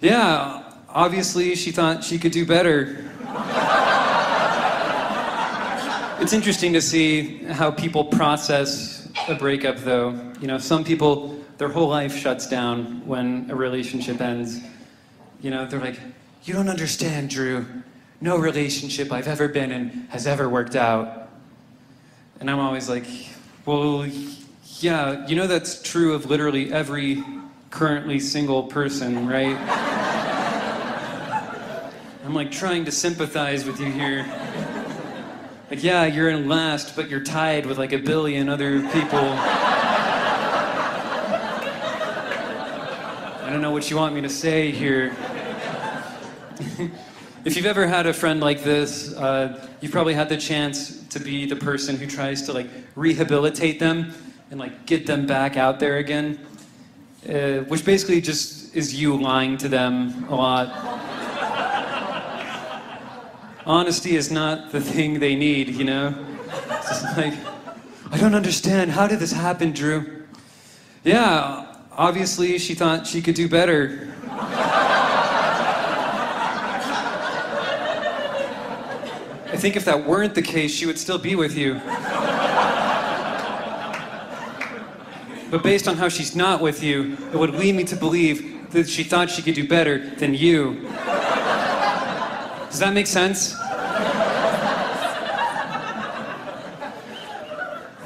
Yeah, obviously she thought she could do better. It's interesting to see how people process a breakup, though. You know, some people, their whole life shuts down when a relationship ends. You know, they're like, "You don't understand, Drew. No relationship I've ever been in has ever worked out." And I'm always like, well, yeah, you know that's true of literally every currently single person, right? I'm like trying to sympathize with you here. Like, yeah, you're in last, but you're tied with like a billion other people. I don't know what you want me to say here. If you've ever had a friend like this, you've probably had the chance to be the person who tries to like rehabilitate them and like get them back out there again, which basically just is you lying to them a lot. Honesty is not the thing they need, you know? It's just like, "I don't understand. How did this happen, Drew?" Yeah, obviously she thought she could do better. I think if that weren't the case, she would still be with you. But based on how she's not with you, it would lead me to believe that she thought she could do better than you. Does that make sense?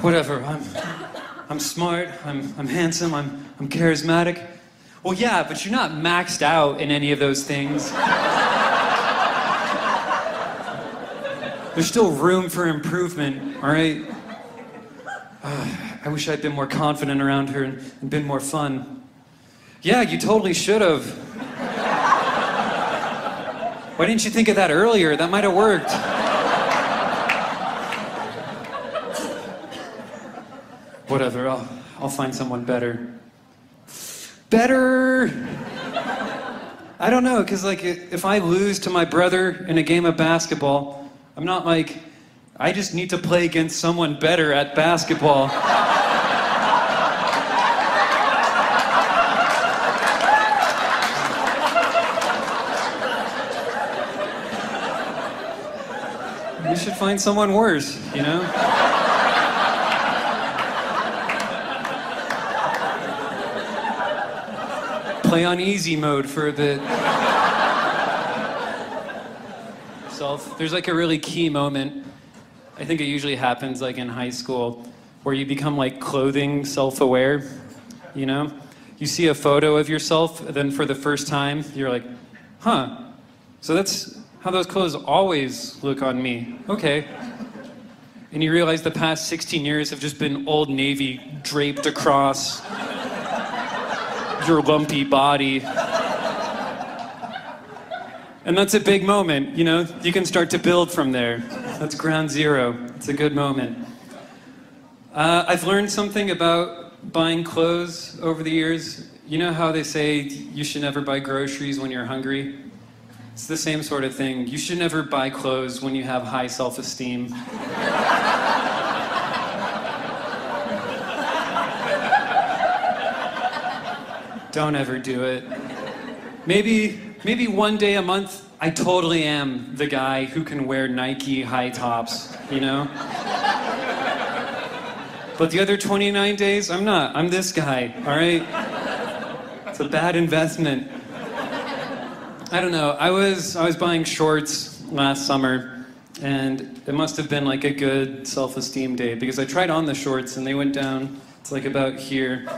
Whatever, I'm smart, I'm handsome, I'm charismatic. Well, yeah, but you're not maxed out in any of those things. There's still room for improvement, all right? I wish I'd been more confident around her and been more fun. Yeah, you totally should have. Why didn't you think of that earlier? That might have worked. Whatever, I'll find someone better. Better! I don't know, because like, if I lose to my brother in a game of basketball, I'm not like, I just need to play against someone better at basketball. You should find someone worse, you know? Play on easy mode for a bit. There's like a really key moment. I think it usually happens like in high school where you become like clothing self-aware, you know? You see a photo of yourself, and then for the first time, you're like, huh, so that's how those clothes always look on me. Okay. And you realize the past 16 years have just been Old Navy draped across your lumpy body. And that's a big moment, you know? You can start to build from there. That's ground zero. It's a good moment. I've learned something about buying clothes over the years. You know how they say you should never buy groceries when you're hungry? It's the same sort of thing. You should never buy clothes when you have high self-esteem. Don't ever do it. Maybe one day a month, I totally am the guy who can wear Nike high tops, you know? But the other 29 days, I'm not. I'm this guy, all right? It's a bad investment. I don't know, I was buying shorts last summer, and it must have been like a good self-esteem day, because I tried on the shorts and they went down to like about here.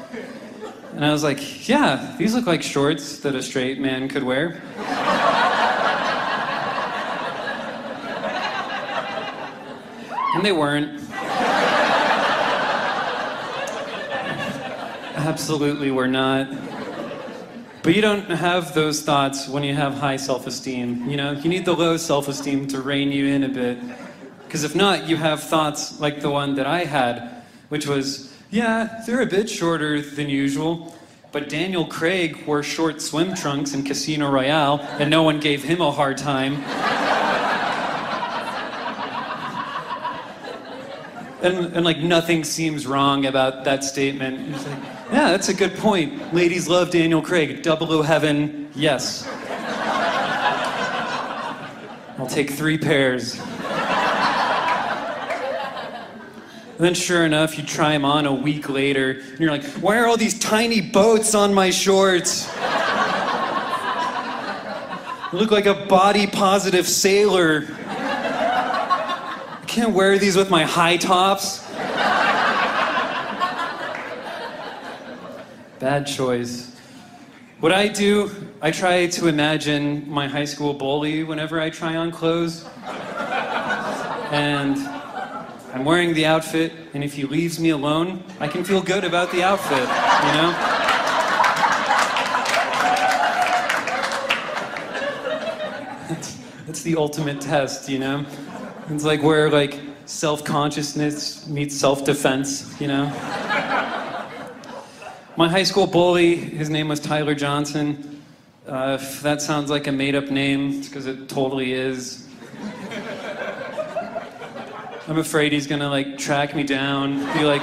And I was like, yeah, these look like shorts that a straight man could wear. And they weren't. Absolutely were not. But you don't have those thoughts when you have high self-esteem, you know? You need the low self-esteem to rein you in a bit. Because if not, you have thoughts like the one that I had, which was, yeah, they're a bit shorter than usual, but Daniel Craig wore short swim trunks in Casino Royale, and no one gave him a hard time. And like, nothing seems wrong about that statement. Yeah, that's a good point. Ladies love Daniel Craig. 00 Heaven, Yes. I'll take 3 pairs. And then sure enough, you try them on a week later, and you're like, why are all these tiny boats on my shorts? I look like a body-positive sailor. I can't wear these with my high tops. Bad choice. What I do, I try to imagine my high school bully whenever I try on clothes. And I'm wearing the outfit, and if he leaves me alone, I can feel good about the outfit, you know? That's the ultimate test, you know? It's like where, like, self-consciousness meets self-defense, you know? My high school bully, his name was Tyler Johnson. If that sounds like a made-up name, it's because it totally is. I'm afraid he's gonna, like, track me down, be like,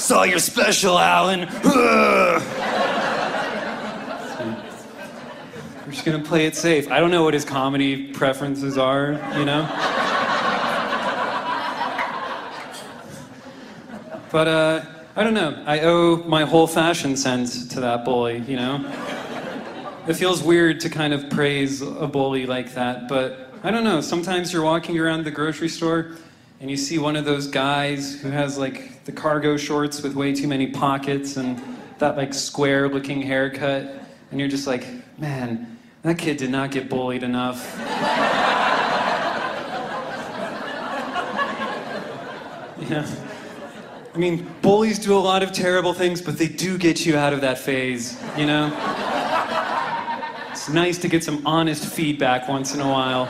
saw your special, Allan. We're just gonna play it safe. I don't know what his comedy preferences are, you know? But, I don't know. I owe my whole fashion sense to that bully, you know? It feels weird to kind of praise a bully like that, but I don't know, sometimes you're walking around the grocery store and you see one of those guys who has like the cargo shorts with way too many pockets and that like square looking haircut, and you're just like, man, that kid did not get bullied enough. You know? I mean, bullies do a lot of terrible things, but they do get you out of that phase, you know? It's nice to get some honest feedback once in a while.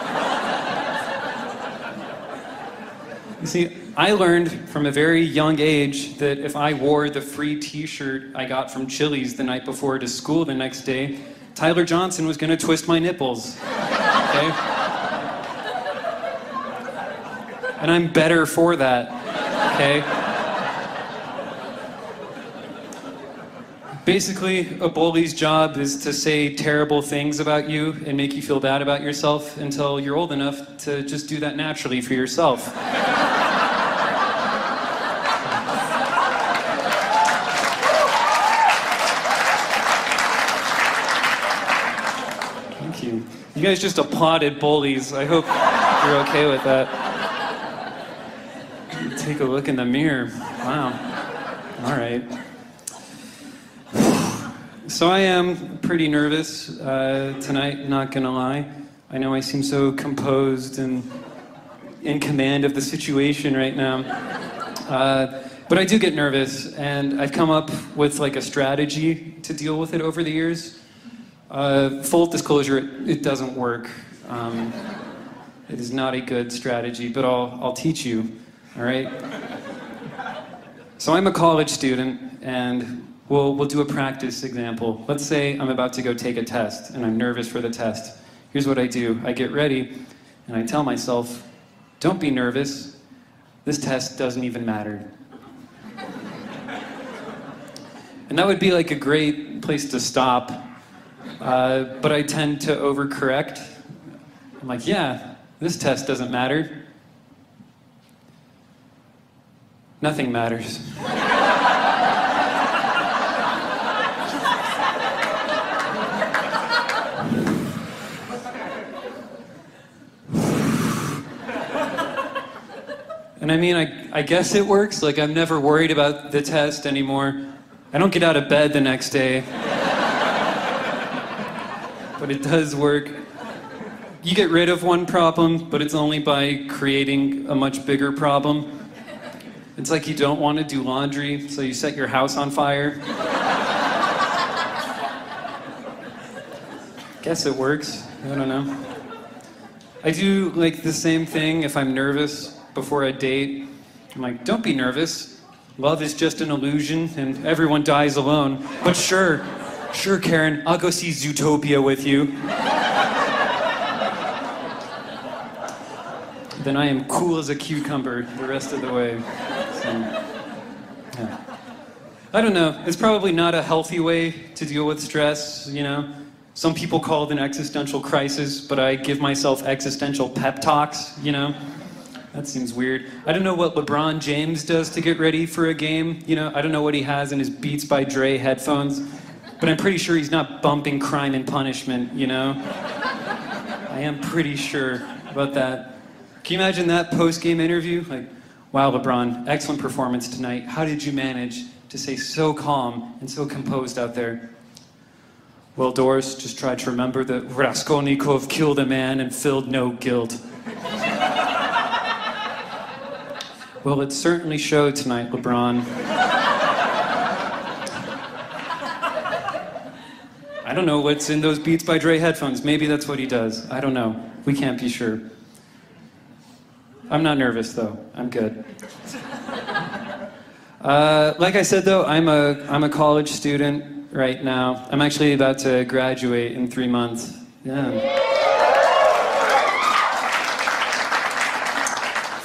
You see, I learned from a very young age that if I wore the free t-shirt I got from Chili's the night before to school the next day, Tyler Johnson was gonna twist my nipples, okay? And I'm better for that, okay? Basically, a bully's job is to say terrible things about you and make you feel bad about yourself until you're old enough to just do that naturally for yourself. Thank you. You guys just applauded bullies. I hope you're okay with that. Take a look in the mirror. Wow. All right. So I am pretty nervous tonight, not gonna lie. I know I seem so composed and in command of the situation right now. But I do get nervous, and I've come up with like a strategy to deal with it over the years. Full disclosure, it doesn't work. It is not a good strategy, but I'll teach you, all right? So I'm a college student, and We'll do a practice example. Let's say I'm about to go take a test, and I'm nervous for the test. Here's what I do. I get ready, and I tell myself, don't be nervous. This test doesn't even matter. And that would be like a great place to stop, but I tend to overcorrect. I'm like, yeah, this test doesn't matter. Nothing matters. And I mean, I guess it works. Like, I'm never worried about the test anymore. I don't get out of bed the next day. But it does work. You get rid of one problem, but it's only by creating a much bigger problem. It's like you don't want to do laundry, so you set your house on fire. Guess it works. I don't know. I do, like, the same thing if I'm nervous before a date. I'm like, don't be nervous. Love is just an illusion and everyone dies alone. But sure, Karen, I'll go see Zootopia with you. Then I am cool as a cucumber the rest of the way. So, yeah. I don't know. It's probably not a healthy way to deal with stress, you know? Some people call it an existential crisis, but I give myself existential pep talks, you know? That seems weird. I don't know what LeBron James does to get ready for a game, you know? I don't know what he has in his Beats by Dre headphones, but I'm pretty sure he's not bumping Crime and Punishment, you know? I am pretty sure about that. Can you imagine that post-game interview? Like, wow, LeBron, excellent performance tonight. How did you manage to stay so calm and so composed out there? Well, Doris, just try to remember that Raskolnikov killed a man and filled no guilt. Well, it certainly showed tonight, LeBron. I don't know what's in those Beats by Dre headphones. Maybe that's what he does. I don't know. We can't be sure. I'm not nervous, though. I'm good. Like I said, though, I'm a college student right now. I'm actually about to graduate in 3 months. Yeah.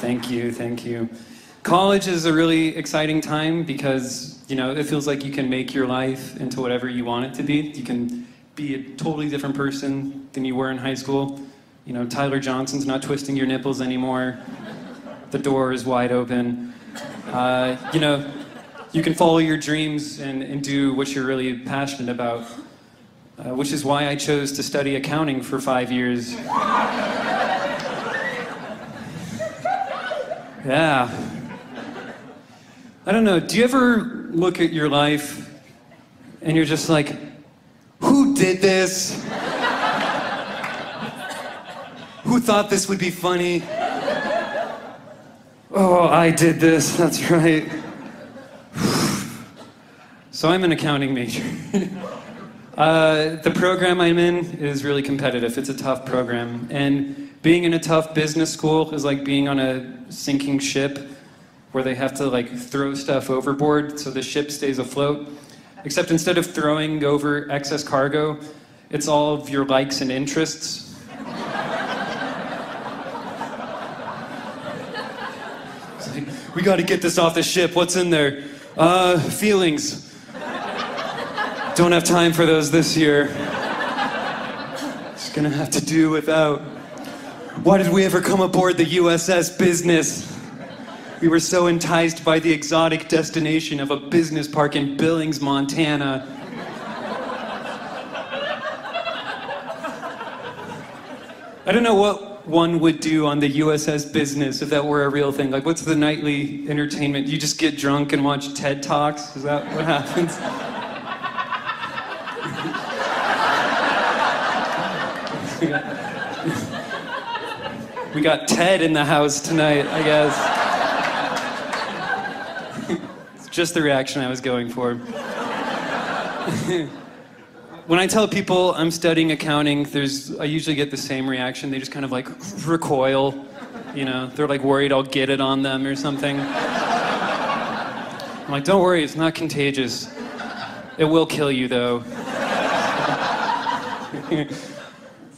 Thank you, thank you. College is a really exciting time because, you know, it feels like you can make your life into whatever you want it to be. You can be a totally different person than you were in high school. You know, Tyler Johnson's not twisting your nipples anymore. The door is wide open. You know, you can follow your dreams and do what you're really passionate about, which is why I chose to study accounting for 5 years. Yeah. I don't know, do you ever look at your life and you're just like, who did this? Who thought this would be funny? Oh, I did this, that's right. So I'm an accounting major. The program I'm in is really competitive. It's a tough program. And being in a tough business school is like being on a sinking ship where they have to like throw stuff overboard so the ship stays afloat. Except instead of throwing over excess cargo, it's all of your likes and interests. We gotta get this off the ship. What's in there? Feelings. Don't have time for those this year. Just gonna have to do without. Why did we ever come aboard the USS Business? We were so enticed by the exotic destination of a business park in Billings, Montana. I don't know what one would do on the USS Business if that were a real thing. Like, what's the nightly entertainment? You just get drunk and watch TED Talks? Is that what happens? We got TED in the house tonight, I guess. It's just the reaction I was going for. When I tell people I'm studying accounting, I usually get the same reaction. They just kind of like recoil, you know. They're like worried I'll get it on them or something. I'm like, don't worry, it's not contagious. It will kill you though.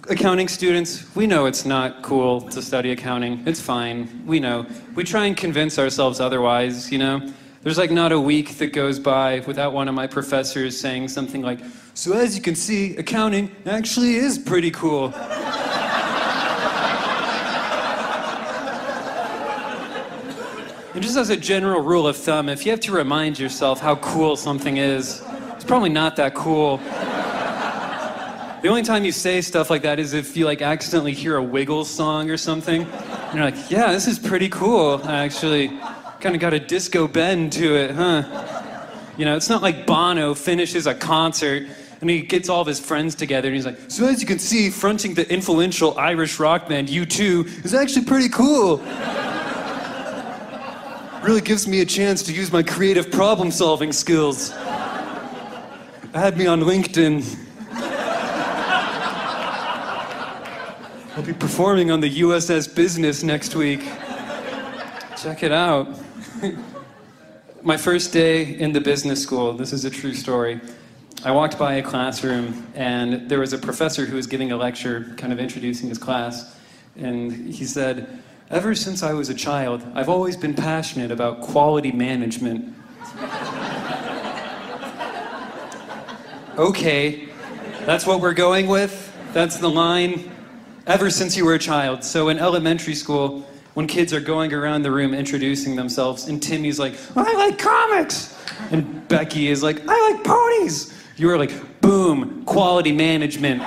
Accounting students, we know it's not cool to study accounting. It's fine, we know. We try and convince ourselves otherwise, you know. There's like not a week that goes by without one of my professors saying something like, so as you can see, accounting actually is pretty cool. And just as a general rule of thumb, if you have to remind yourself how cool something is, it's probably not that cool. The only time you say stuff like that is if you like accidentally hear a Wiggles song or something. And you're like, yeah, this is pretty cool, actually. Kind of got a disco bend to it, huh? You know, it's not like Bono finishes a concert and he gets all of his friends together and he's like, so as you can see, fronting the influential Irish rock band U2 is actually pretty cool. Really gives me a chance to use my creative problem-solving skills. Add me on LinkedIn. I'll be performing on the USS Business next week. Check it out. My first day in the business school, this is a true story, I walked by a classroom and there was a professor who was giving a lecture, kind of introducing his class, and he said, ever since I was a child, I've always been passionate about quality management. Okay. That's what we're going with. That's the line ever since you were a child. So in elementary school, when kids are going around the room introducing themselves, and Timmy's like, I like comics. And Becky is like, I like ponies. You were like, boom, quality management.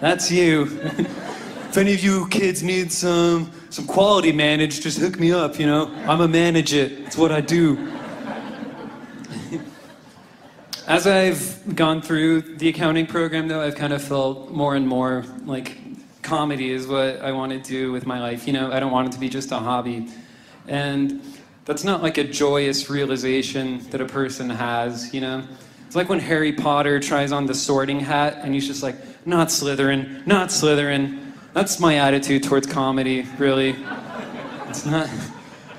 That's you. If any of you kids need some quality manage, just hook me up, you know? I'm a manager. It's what I do. As I've gone through the accounting program, though, I've kind of felt more and more like comedy is what I want to do with my life. You know, I don't want it to be just a hobby. And that's not like a joyous realization that a person has, you know? It's like when Harry Potter tries on the sorting hat and he's just like, not Slytherin, not Slytherin. That's my attitude towards comedy, really. It's not...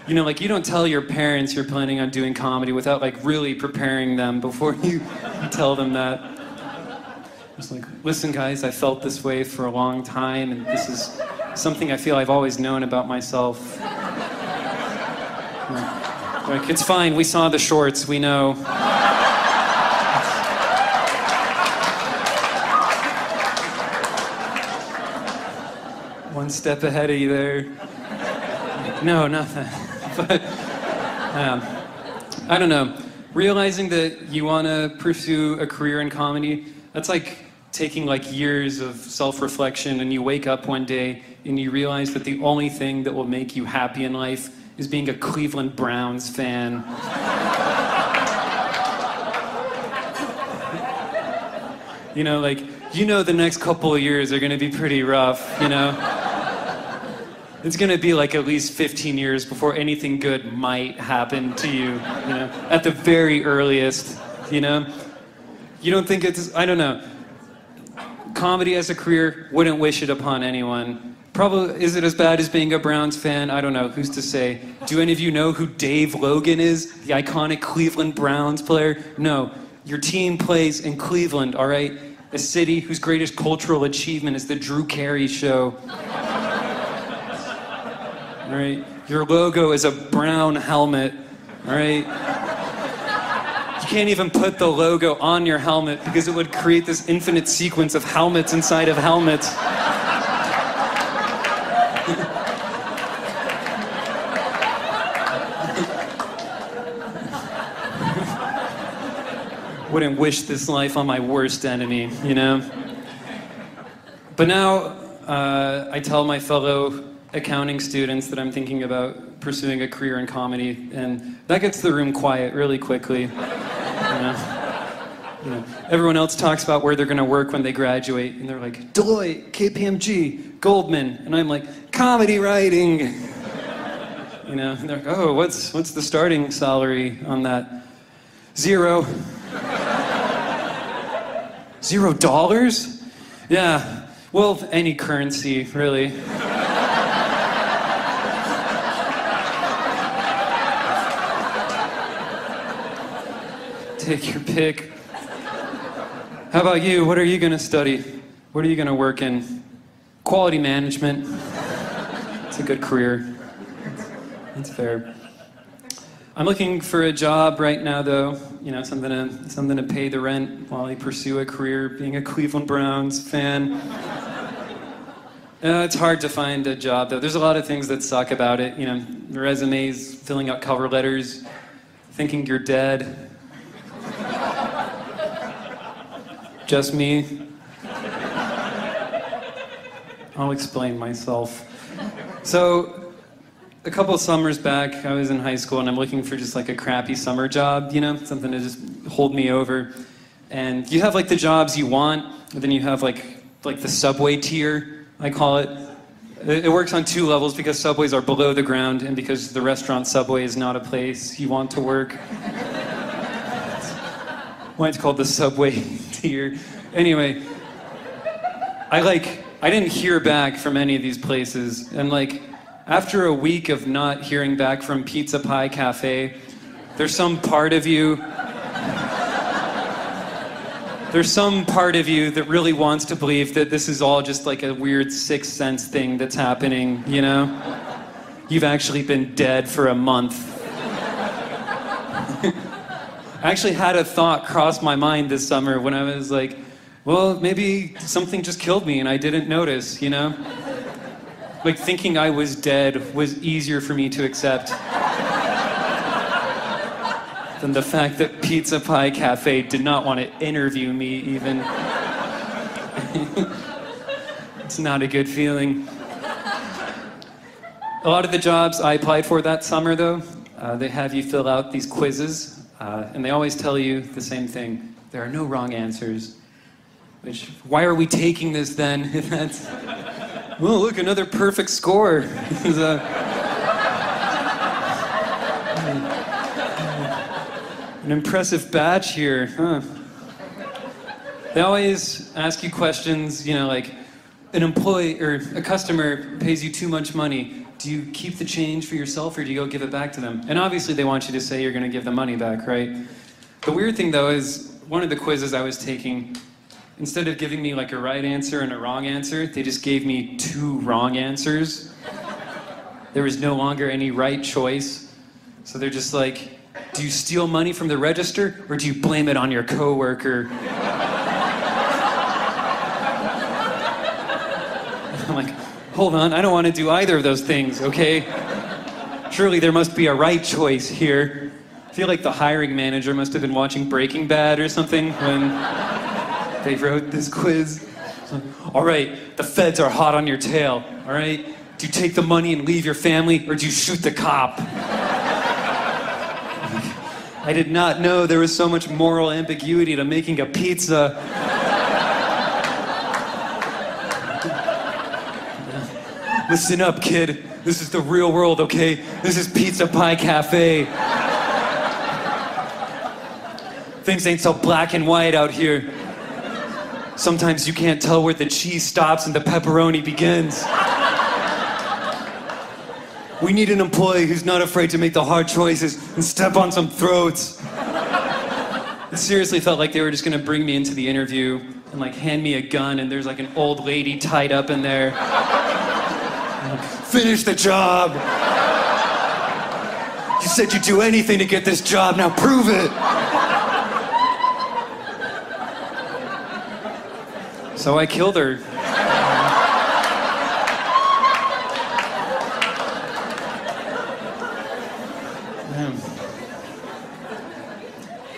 You know, like, you don't tell your parents you're planning on doing comedy without, like, really preparing them before you tell them that. Just like, listen, guys, I felt this way for a long time, and this is something I feel I've always known about myself. Like, it's fine, we saw the shorts, we know. One step ahead of you there. No, nothing. But, I don't know. Realizing that you want to pursue a career in comedy, that's like taking like years of self-reflection, and you wake up one day and you realize that the only thing that will make you happy in life is being a Cleveland Browns fan. You know, like, you know the next couple of years are going to be pretty rough, you know? It's gonna be like at least 15 years before anything good might happen to you, you know, at the very earliest, you know? You don't think it's, I don't know. Comedy as a career, wouldn't wish it upon anyone. Probably, is it as bad as being a Browns fan? I don't know, who's to say? Do any of you know who Dave Logan is? The iconic Cleveland Browns player? No, your team plays in Cleveland, all right? A city whose greatest cultural achievement is the Drew Carey Show. All right, your logo is a brown helmet, all right? You can't even put the logo on your helmet because it would create this infinite sequence of helmets inside of helmets. Wouldn't wish this life on my worst enemy, you know? But now, I tell my fellow accounting students that I'm thinking about pursuing a career in comedy, and that gets the room quiet really quickly. You know, everyone else talks about where they're going to work when they graduate, and they're like, Deloitte, KPMG, Goldman, and I'm like, comedy writing. You know, and they're like, oh, what's the starting salary on that? Zero. $0? Yeah. Well, any currency, really. Take your pick. How about you? What are you going to study? What are you going to work in? Quality management. It's a good career. That's fair. I'm looking for a job right now, though. You know, something to pay the rent while I pursue a career being a Cleveland Browns fan. It's hard to find a job, though. There's a lot of things that suck about it. You know, resumes, filling out cover letters, thinking you're dead. Just me. I'll explain myself. So, a couple summers back, I was in high school and I'm looking for just like a crappy summer job, you know, something to just hold me over. And you have like the jobs you want, but then you have like the subway tier, I call it. It works on two levels because subways are below the ground and because the restaurant Subway is not a place you want to work. Why it's called the subway tier. Anyway, I didn't hear back from any of these places. And like, after a week of not hearing back from Pizza Pie Cafe, there's some part of you that really wants to believe that this is all just like a weird sixth sense thing that's happening, you know? You've actually been dead for a month. I actually had a thought cross my mind this summer when I was like, well, maybe something just killed me and I didn't notice, you know? Like, thinking I was dead was easier for me to accept than the fact that Pizza Pie Cafe did not want to interview me, even. It's not a good feeling. A lot of the jobs I applied for that summer, though, they have you fill out these quizzes, and they always tell you the same thing. There are no wrong answers. Which, why are we taking this, then? If that's... Well, look, another perfect score. An impressive batch here, huh? They always ask you questions, you know, like, an employee or a customer pays you too much money. Do you keep the change for yourself or do you go give it back to them? And obviously they want you to say you're gonna give the money back, right? The weird thing though is one of the quizzes I was taking, instead of giving me like a right answer and a wrong answer, they just gave me two wrong answers. There was no longer any right choice. So they're just like, do you steal money from the register or do you blame it on your coworker? I'm like, hold on, I don't want to do either of those things, okay? Surely there must be a right choice here. I feel like the hiring manager must have been watching Breaking Bad or something when they wrote this quiz. Like, all right, the feds are hot on your tail, all right? Do you take the money and leave your family or do you shoot the cop? I did not know there was so much moral ambiguity to making a pizza. Listen up, kid. This is the real world, okay? This is Pizza Pie Cafe. Things ain't so black and white out here. Sometimes you can't tell where the cheese stops and the pepperoni begins. We need an employee who's not afraid to make the hard choices and step on some throats. It seriously felt like they were just gonna bring me into the interview and like hand me a gun and there's like an old lady tied up in there. Like, finish the job. You said you'd do anything to get this job, now prove it. So I killed her.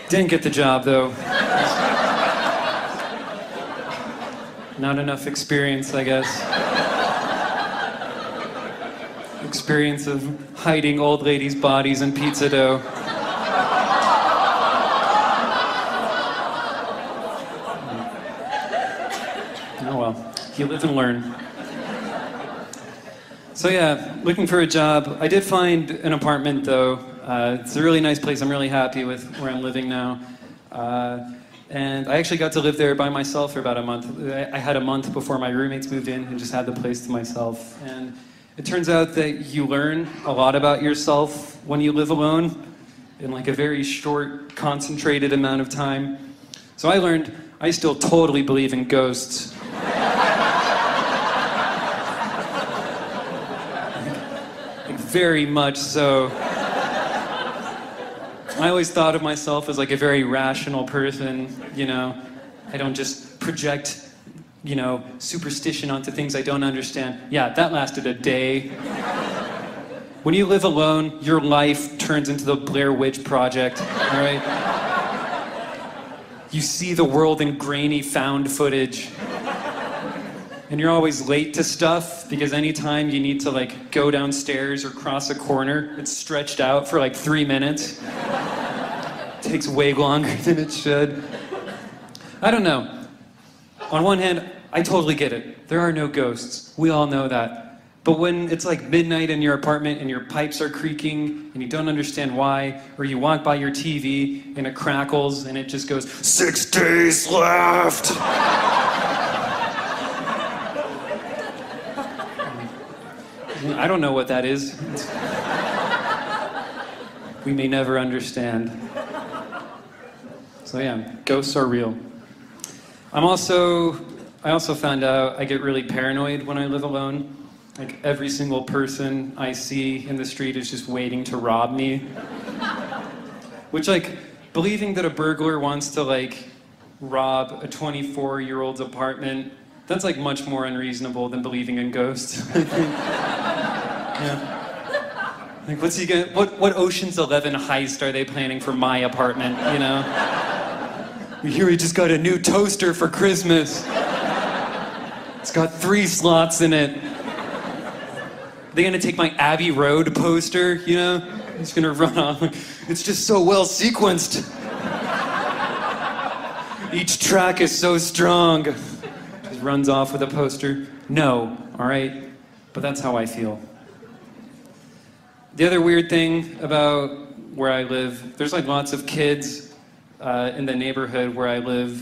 Didn't get the job, though. Not enough experience, I guess. Experience of hiding old ladies' bodies in pizza dough. Oh well, you live and learn. So yeah, looking for a job. I did find an apartment, though. It's a really nice place. I'm really happy with where I'm living now. And I actually got to live there by myself for about a month. I had a month before my roommates moved in and just had the place to myself. And it turns out that you learn a lot about yourself when you live alone in like a very short, concentrated amount of time. So I learned I still totally believe in ghosts. Like, very much so. I always thought of myself as like a very rational person, you know. I don't just project, you know, superstition onto things I don't understand. Yeah, that lasted a day. When you live alone, your life turns into the Blair Witch Project, all right? You see the world in grainy found footage. And you're always late to stuff because anytime you need to like go downstairs or cross a corner, it's stretched out for like 3 minutes. Takes way longer than it should. I don't know. On one hand, I totally get it. There are no ghosts. We all know that. But when it's like midnight in your apartment and your pipes are creaking and you don't understand why, or you walk by your TV and it crackles and it just goes, 6 days left. I don't know what that is. We may never understand. So yeah, ghosts are real. I also found out I get really paranoid when I live alone. Like every single person I see in the street is just waiting to rob me. Which like, believing that a burglar wants to, like, rob a 24-year-old's apartment, that's, like, much more unreasonable than believing in ghosts. Yeah. Like, what's he gonna, what Ocean's 11 heist are they planning for my apartment, you know? We hear he just got a new toaster for Christmas. It's got 3 slots in it. Are they gonna take my Abbey Road poster, you know? It's gonna run off. It's just so well sequenced. Each track is so strong. Just runs off with a poster. No, all right? But that's how I feel. The other weird thing about where I live, there's like lots of kids in the neighborhood where I live,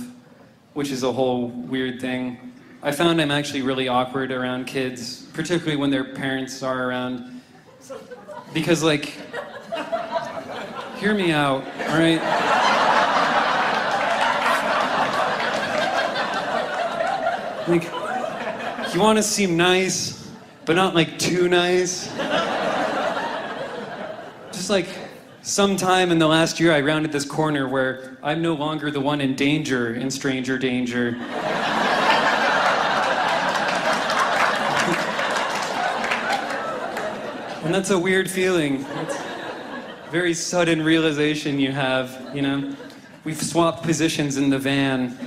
which is a whole weird thing. I found I'm actually really awkward around kids, particularly when their parents are around. Because, like, hear me out, all right? Like, you want to seem nice, but not, like, too nice. Just, like, sometime in the last year I rounded this corner where I'm no longer the one in danger in stranger danger. And that's a weird feeling. It's a very sudden realization you have, you know? We've swapped positions in the van.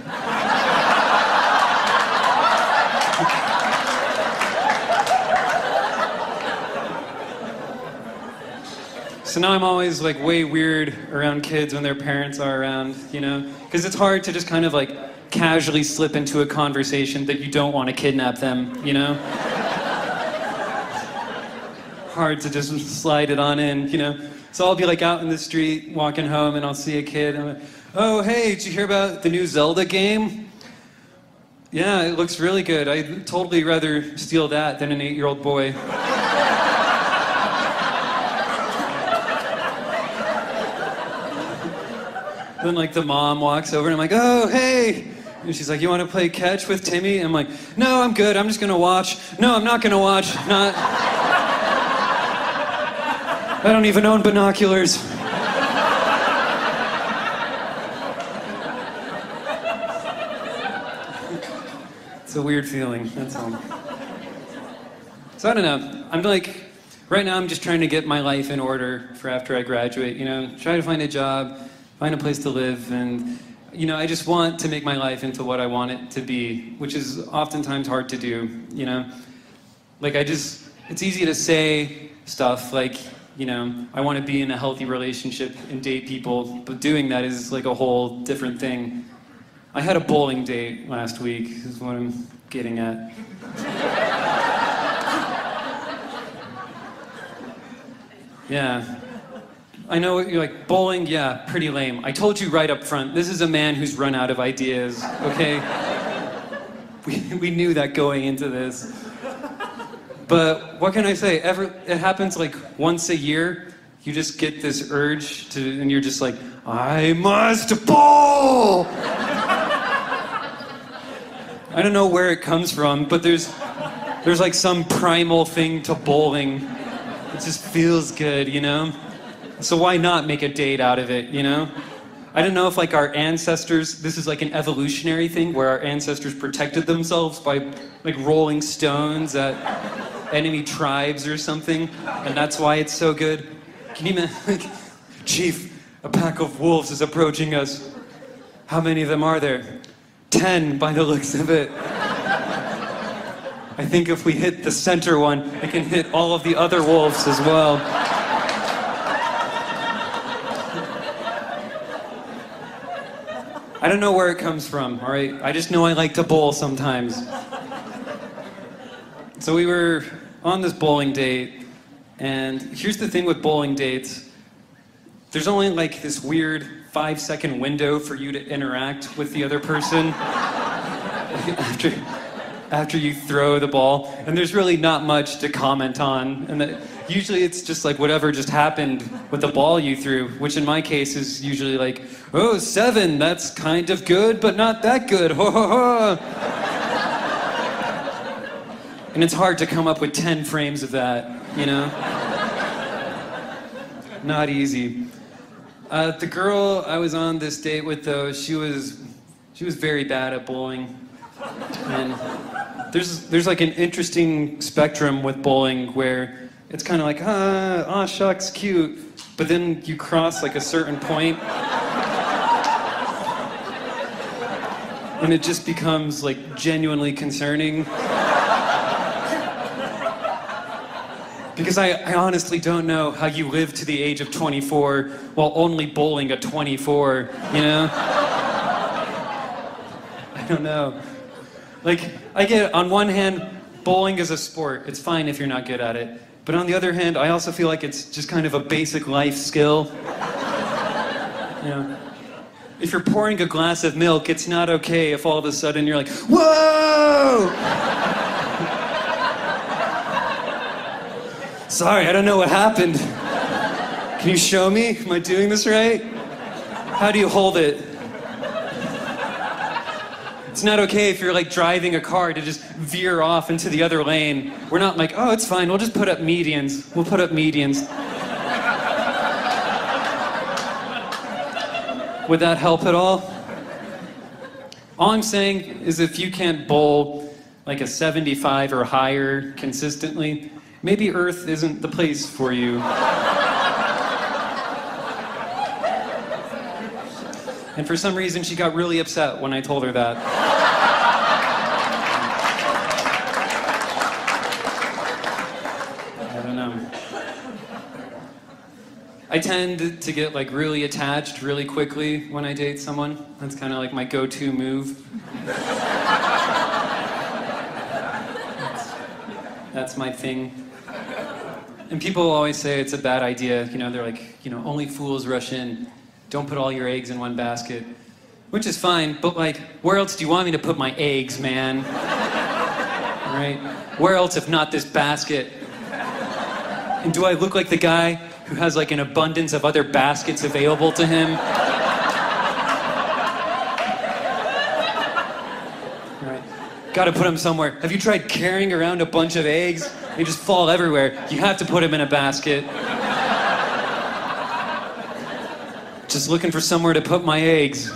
So now I'm always like way weird around kids when their parents are around, you know? Because it's hard to just kind of like casually slip into a conversation that you don't want to kidnap them, you know? Hard to just slide it on in, you know? So I'll be like out in the street walking home and I'll see a kid and I'm like, oh, hey, did you hear about the new Zelda game? Yeah, it looks really good. I'd totally rather steal that than an 8-year-old boy. Then like the mom walks over and I'm like, oh, hey. And she's like, you want to play catch with Timmy? And I'm like, no, I'm good. I'm just going to watch. No, I'm not going to watch. Not. I don't even own binoculars. It's a weird feeling, that's all. So I don't know, I'm like, right now I'm just trying to get my life in order for after I graduate, you know, try to find a job, find a place to live, and, you know, I just want to make my life into what I want it to be, which is oftentimes hard to do, you know? Like I just, it's easy to say stuff like, you know, I want to be in a healthy relationship and date people, but doing that is like a whole different thing. I had a bowling date last week, is what I'm getting at. Yeah. I know you're like, bowling, yeah, pretty lame. I told you right up front, this is a man who's run out of ideas, okay? We knew that going into this. But what can I say? It happens like once a year. You just get this urge to, and you're just like, I must bowl! I don't know where it comes from, but there's like some primal thing to bowling. It just feels good, you know? So why not make a date out of it, you know? I don't know if like our ancestors, this is like an evolutionary thing where our ancestors protected themselves by like rolling stones at enemy tribes or something, and that's why it's so good. Can you imagine? Chief, a pack of wolves is approaching us. How many of them are there? 10 by the looks of it. I think if we hit the center one, it can hit all of the other wolves as well. I don't know where it comes from, all right? I just know I like to bowl sometimes. So we were on this bowling date, and here's the thing with bowling dates. There's only like this weird 5-second window for you to interact with the other person after you throw the ball, and there's really not much to comment on. And usually it's just like whatever just happened with the ball you threw, which in my case is usually like, oh, 7, that's kind of good, but not that good, ho ho ho. And it's hard to come up with 10 frames of that, you know? Not easy. The girl I was on this date with, though, she was very bad at bowling. And there's like an interesting spectrum with bowling where it's kind of like, aw, shucks, cute. But then you cross like a certain point. And it just becomes like genuinely concerning. Because I honestly don't know how you live to the age of 24 while only bowling a 24, you know? I don't know. Like, I get it. On one hand, bowling is a sport. It's fine if you're not good at it. But on the other hand, I also feel like it's just kind of a basic life skill. You know? If you're pouring a glass of milk, it's not okay if all of a sudden you're like, whoa! Sorry, I don't know what happened. Can you show me? Am I doing this right? How do you hold it? It's not okay if you're like driving a car to just veer off into the other lane. We're not like, oh, it's fine, we'll just put up medians. We'll put up medians. Would that help at all? All I'm saying is if you can't bowl like a 75 or higher consistently, maybe Earth isn't the place for you. And for some reason, she got really upset when I told her that. I don't know. I tend to get like really attached really quickly when I date someone. That's kind of like my go-to move. That's my thing. And people always say it's a bad idea, you know, they're like, you know, only fools rush in. Don't put all your eggs in one basket. Which is fine, but like, where else do you want me to put my eggs, man? Right? Where else if not this basket? And do I look like the guy who has like an abundance of other baskets available to him? Right. Gotta put them somewhere. Have you tried carrying around a bunch of eggs? They just fall everywhere. You have to put them in a basket. Just looking for somewhere to put my eggs.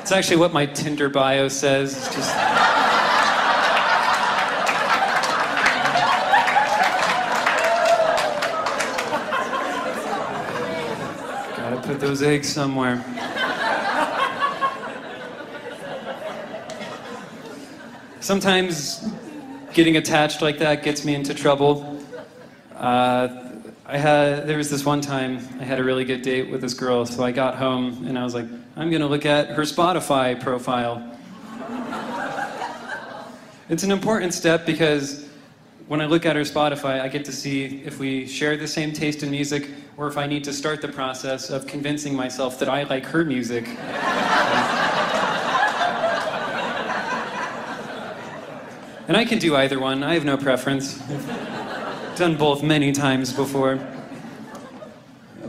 It's actually what my Tinder bio says. It's just... Gotta put those eggs somewhere. Sometimes getting attached like that gets me into trouble. There was this one time I had a really good date with this girl, so I got home and I was like, I'm gonna look at her Spotify profile. It's an important step because when I look at her Spotify, I get to see if we share the same taste in music or if I need to start the process of convincing myself that I like her music. And I can do either one, I have no preference. I've done both many times before.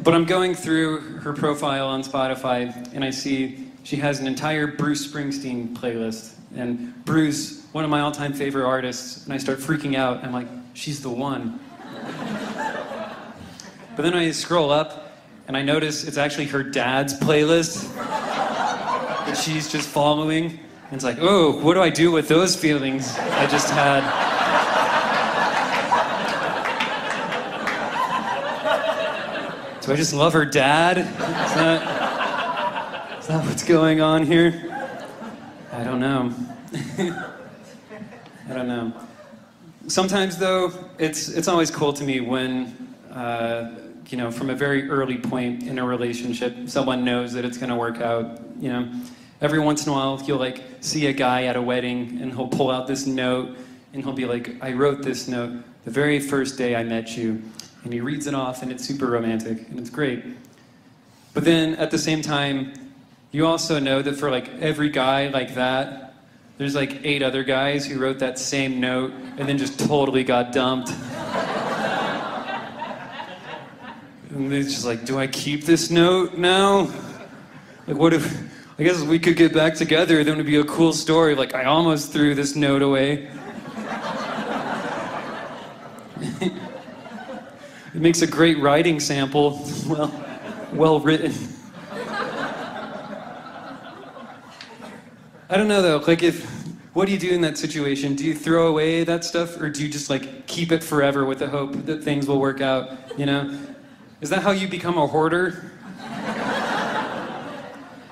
But I'm going through her profile on Spotify and I see she has an entire Bruce Springsteen playlist. And Bruce, one of my all-time favorite artists, and I start freaking out. I'm like, she's the one. But then I scroll up and I notice it's actually her dad's playlist that she's just following. And it's like, oh, what do I do with those feelings I just had? Do I just love her dad? Is that what's going on here? I don't know. I don't know. Sometimes, though, it's always cool to me when, you know, from a very early point in a relationship, someone knows that it's going to work out, you know? Every once in a while, you'll like see a guy at a wedding and he'll pull out this note and he'll be like, I wrote this note the very first day I met you. And he reads it off and it's super romantic and it's great. But then at the same time, you also know that for like every guy like that, there's like 8 other guys who wrote that same note and then just totally got dumped. And they're just like, do I keep this note now? Like what if... I guess if we could get back together, then it would be a cool story. Like, I almost threw this note away. It makes a great writing sample, well written. I don't know though, like what do you do in that situation? Do you throw away that stuff or do you just like keep it forever with the hope that things will work out, you know? Is that how you become a hoarder?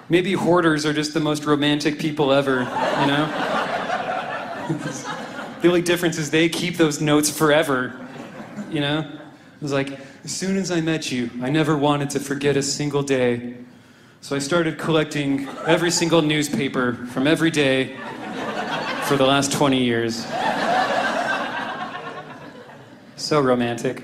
Maybe hoarders are just the most romantic people ever, you know? The only difference is they keep those notes forever, you know? It was like, as soon as I met you, I never wanted to forget a single day. So I started collecting every single newspaper from every day for the last 20 years. So romantic.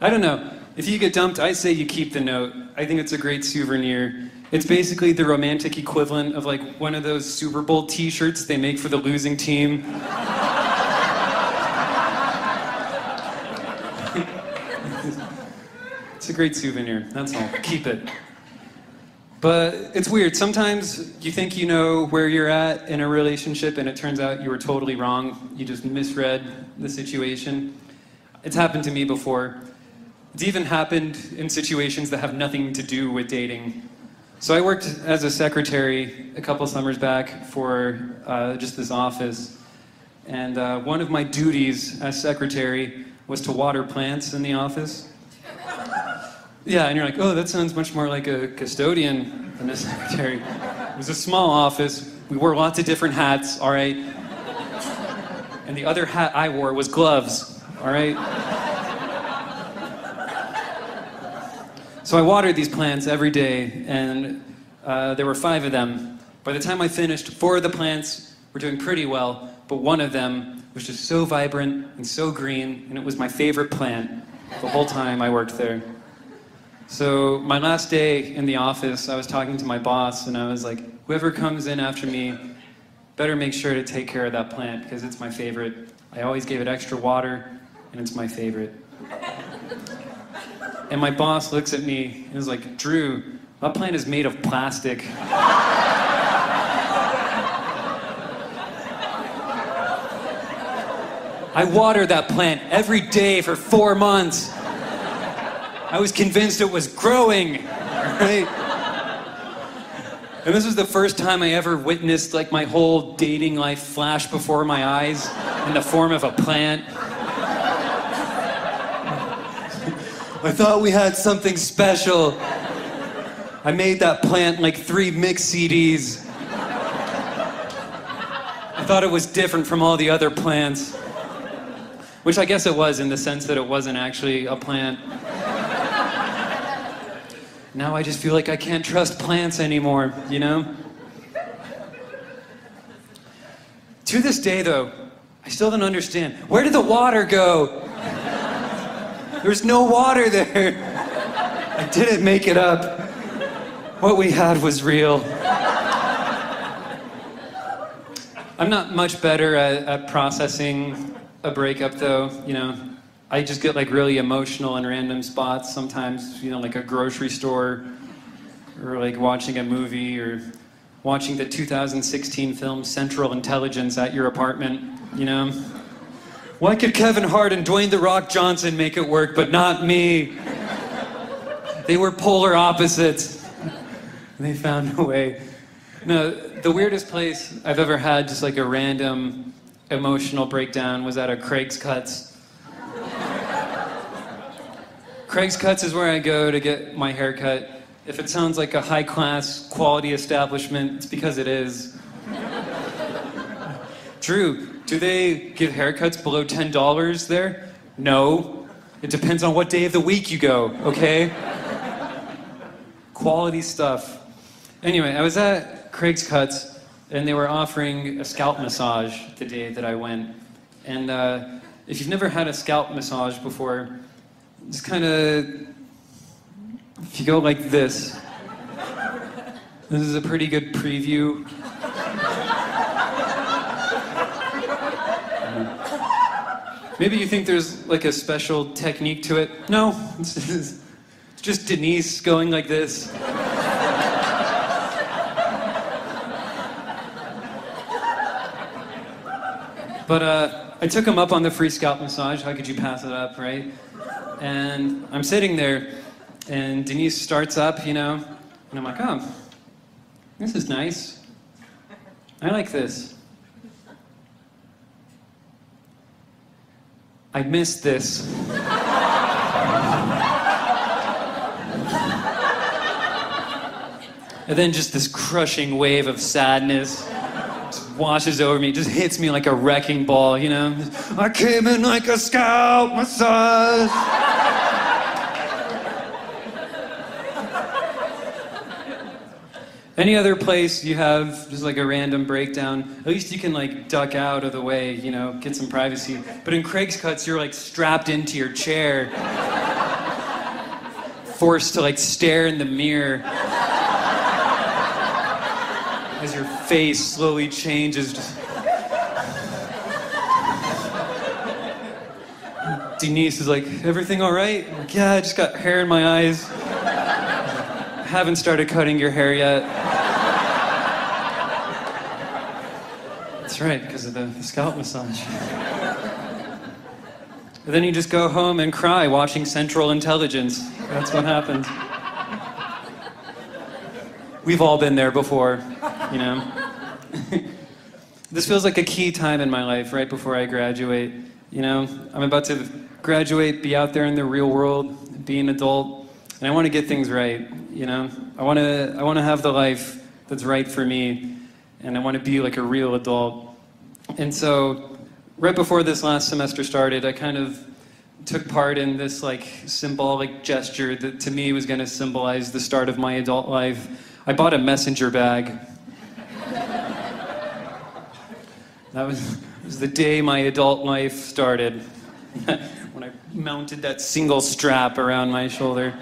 I don't know. If you get dumped, I say you keep the note. I think it's a great souvenir. It's basically the romantic equivalent of like one of those Super Bowl t-shirts they make for the losing team. It's a great souvenir, that's all. Keep it. But it's weird. Sometimes you think you know where you're at in a relationship and it turns out you were totally wrong. You just misread the situation. It's happened to me before. It's even happened in situations that have nothing to do with dating. So I worked as a secretary a couple summers back for just this office. And one of my duties as secretary was to water plants in the office. Yeah, and you're like, oh, that sounds much more like a custodian than a secretary. It was a small office. We wore lots of different hats, all right? And the other hat I wore was gloves, all right? So I watered these plants every day, and there were 5 of them. By the time I finished, 4 of the plants were doing pretty well, but one of them was just so vibrant and so green, and it was my favorite plant the whole time I worked there. So my last day in the office, I was talking to my boss, and I was like, whoever comes in after me, better make sure to take care of that plant, because it's my favorite. I always gave it extra water, and it's my favorite. And my boss looks at me and is like, Drew, that plant is made of plastic. I watered that plant every day for 4 months. I was convinced it was growing, right? And this was the first time I ever witnessed like my whole dating life flash before my eyes in the form of a plant. I thought we had something special. I made that plant like 3 mix CDs. I thought it was different from all the other plants. Which I guess it was in the sense that it wasn't actually a plant. Now I just feel like I can't trust plants anymore, you know? To this day though, I still don't understand. Where did the water go? There's no water there. I didn't make it up. What we had was real. I'm not much better at processing a breakup though, you know. I just get like really emotional in random spots sometimes, you know, like a grocery store or like watching a movie or watching the 2016 film Central Intelligence at your apartment, you know. Why could Kevin Hart and Dwayne The Rock Johnson make it work, but not me? They were polar opposites. They found a way. No, the weirdest place I've ever had just like a random emotional breakdown was at a Craig's Cuts. Craig's Cuts is where I go to get my hair cut. If it sounds like a high-class quality establishment, it's because it is. Drew, do they give haircuts below $10 there? No. It depends on what day of the week you go, okay? Quality stuff. Anyway, I was at Craig's Cuts, and they were offering a scalp massage the day that I went. And if you've never had a scalp massage before, just kind of, if you go like this, this is a pretty good preview. Maybe you think there's like a special technique to it. No, it's just Denise going like this. But I took him up on the free scalp massage. How could you pass it up, right? And I'm sitting there, and Denise starts up, you know, and I'm like, oh, this is nice. I like this. I missed this. And then just this crushing wave of sadness just washes over me, just hits me like a wrecking ball, you know? I came in like a scalp massage. Any other place you have just like a random breakdown, at least you can like duck out of the way, you know, get some privacy. But in Craig's Cuts, you're like strapped into your chair, forced to like stare in the mirror. As your face slowly changes, just... Denise is like, everything all right? I'm like, yeah, I just got hair in my eyes. Haven't started cutting your hair yet. That's right, because of the scalp massage. And then you just go home and cry watching Central Intelligence. That's what happens. We've all been there before. You know? This feels like a key time in my life, right before I graduate. You know, I'm about to graduate, be out there in the real world, be an adult, and I want to get things right, you know? I want to have the life that's right for me, and I want to be like a real adult. And so, right before this last semester started, I kind of took part in this like symbolic gesture that to me was going to symbolize the start of my adult life. I bought a messenger bag. That was the day my adult life started, when I mounted that single strap around my shoulder.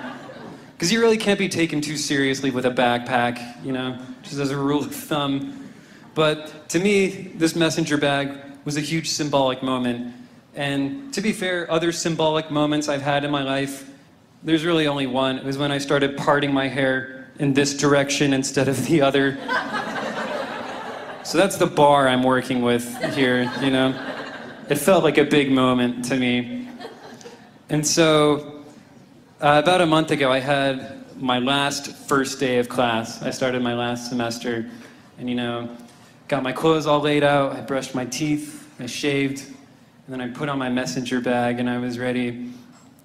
Because you really can't be taken too seriously with a backpack, you know, just as a rule of thumb. But to me, this messenger bag was a huge symbolic moment. And to be fair, other symbolic moments I've had in my life, there's really only one. It was when I started parting my hair in this direction instead of the other. So that's the bar I'm working with here, you know? It felt like a big moment to me. And so, about a month ago, I had my last first day of class. I started my last semester, and you know, got my clothes all laid out, I brushed my teeth, I shaved, and then I put on my messenger bag, and I was ready.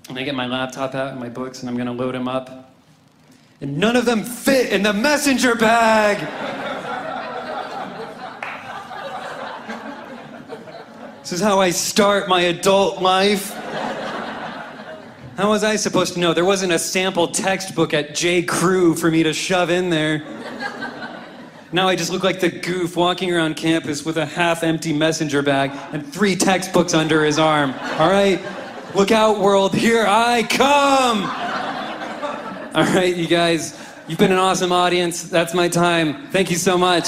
And I get my laptop out and my books, and I'm gonna load them up. And none of them fit in the messenger bag! This is how I start my adult life. How was I supposed to know? There wasn't a sample textbook at J. Crew for me to shove in there. Now I just look like the goof walking around campus with a half-empty messenger bag and 3 textbooks under his arm. All right? Look out, world. Here I come! All right, you guys. You've been an awesome audience. That's my time. Thank you so much.